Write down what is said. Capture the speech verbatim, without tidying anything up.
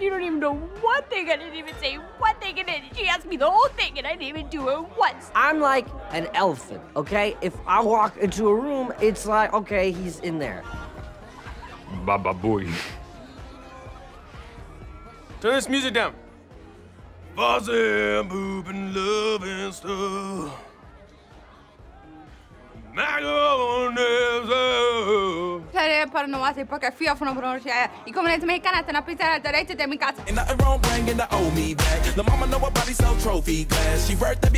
You don't even know one thing. I didn't even say one thing, and then she asked me the whole thing, and I didn't even do it once. I'm like an elephant, okay? If I walk into a room, it's like, okay, he's in there. Baba Booey. Turn this music down. Fuzzy, pooping, loving stuff. And nothing wrong bringing the old me back. The mama know her body so trophy glass. She worth every